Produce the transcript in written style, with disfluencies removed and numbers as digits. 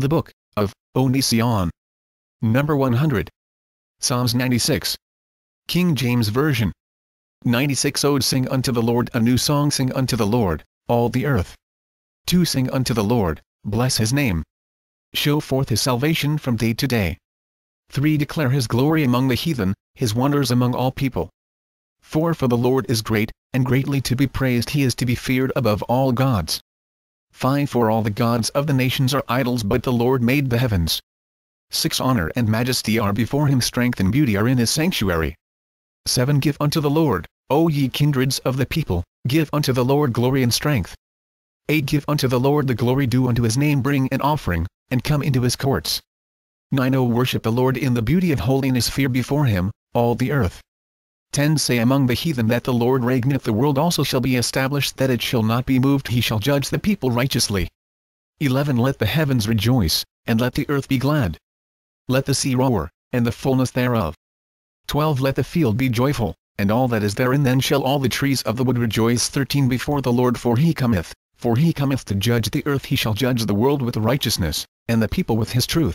The Book of Onision. Number 100. Psalms 96. King James Version. 96 Odes. Sing unto the Lord a new song. Sing unto the Lord, all the earth. 2. Sing unto the Lord, bless his name. Show forth his salvation from day to day. 3. Declare his glory among the heathen, his wonders among all people. 4. For the Lord is great, and greatly to be praised. He is to be feared above all gods. 5. For all the gods of the nations are idols, but the Lord made the heavens. 6. Honor and majesty are before him, strength and beauty are in his sanctuary. 7. Give unto the Lord, O ye kindreds of the people, give unto the Lord glory and strength. 8. Give unto the Lord the glory due unto his name, bring an offering, and come into his courts. 9. O worship the Lord in the beauty of holiness, fear before him, all the earth. 10. Say among the heathen that the Lord reigneth, the world also shall be established, that it shall not be moved, he shall judge the people righteously. 11. Let the heavens rejoice, and let the earth be glad. Let the sea roar, and the fullness thereof. 12. Let the field be joyful, and all that is therein, then shall all the trees of the wood rejoice. 13. Before the Lord, for he cometh to judge the earth, he shall judge the world with righteousness, and the people with his truth.